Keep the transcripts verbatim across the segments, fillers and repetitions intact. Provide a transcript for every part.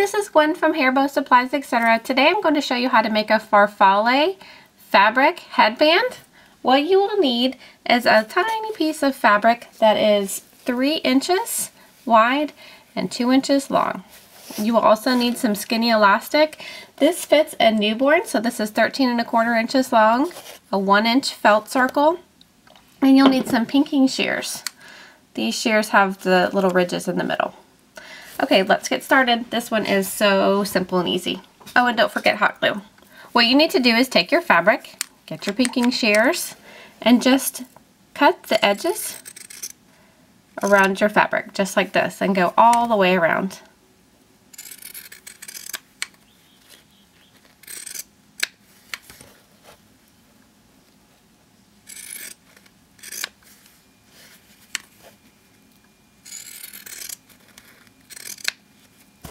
this is Gwen from Hairbow Supplies, et cetera. Today I'm going to show you how to make a farfalle fabric headband. What you will need is a tiny piece of fabric that is three inches wide and two inches long. You will also need some skinny elastic. This fits a newborn, so this is thirteen and a quarter inches long, a one inch felt circle, and you'll need some pinking shears. These shears have the little ridges in the middle. Okay, let's get started. This one is so simple and easy. Oh, and don't forget hot glue. What you need to do is take your fabric, get your pinking shears, and just cut the edges around your fabric, just like this, and go all the way around.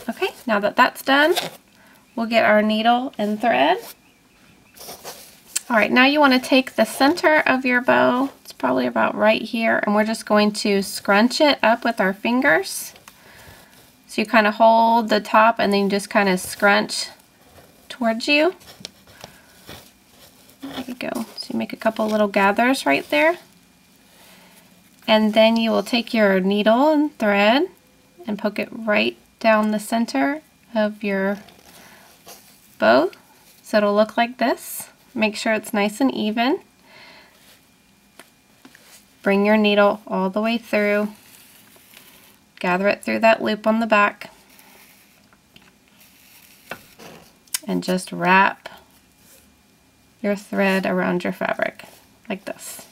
Okay, now that that's done, we'll get our needle and thread. All right, now you want to take the center of your bow, it's probably about right here, and we're just going to scrunch it up with our fingers. So you kind of hold the top and then you just kind of scrunch towards you. There you go. So you make a couple little gathers right there. And then you will take your needle and thread and poke it right down the center of your bow, so it'll look like this. Make sure it's nice and even. Bring your needle all the way through, gather it through that loop on the back, and just wrap your thread around your fabric like this.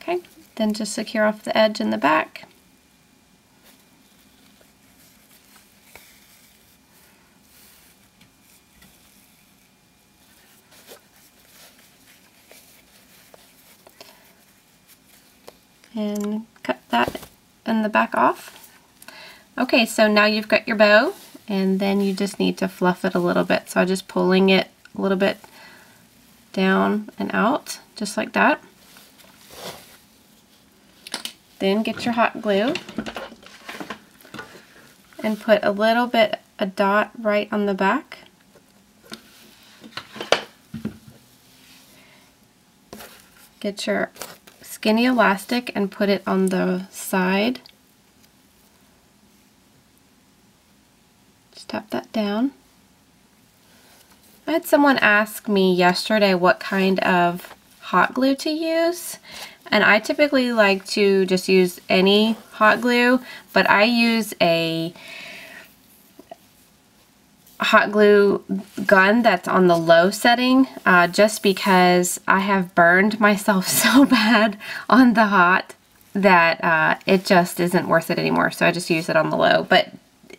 Okay, then just secure off the edge in the back. And cut that in the back off. Okay, so now you've got your bow, and then you just need to fluff it a little bit. So I'm just pulling it a little bit down and out, just like that. Then get your hot glue and put a little bit, a dot right on the back. Get your skinny elastic and put it on the side. Just tap that down. I had someone ask me yesterday what kind of hot glue to use, and I typically like to just use any hot glue, but I use a hot glue gun that's on the low setting uh, just because I have burned myself so bad on the hot that uh, it just isn't worth it anymore, so I just use it on the low. But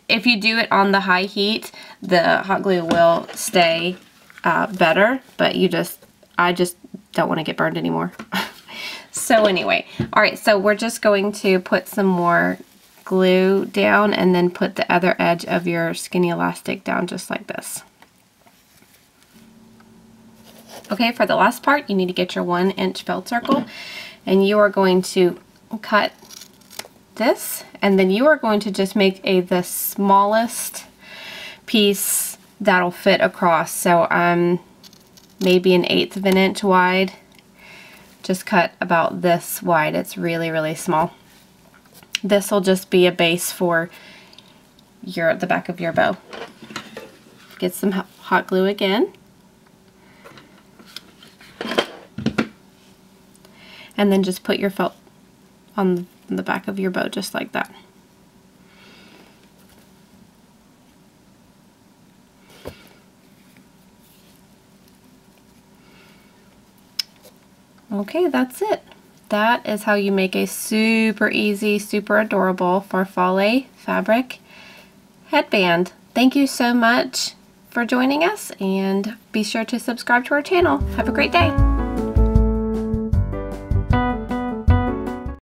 if you do it on the high heat, the hot glue will stay uh, better, but you just I just don't want to get burned anymore. So anyway, alright, so we're just going to put some more glue down and then put the other edge of your skinny elastic down just like this. Okay, for the last part, you need to get your one inch felt circle, and you are going to cut this, and then you are going to just make a the smallest piece that'll fit across. So um, maybe an eighth of an inch wide. Just cut about this wide. It's really, really small. This will just be a base for your the back of your bow. Get some hot glue again. And then just put your felt on the back of your bow just like that. Okay, that's it. That is how you make a super easy, super adorable farfalle fabric headband. Thank you so much for joining us, and be sure to subscribe to our channel. Have a great day.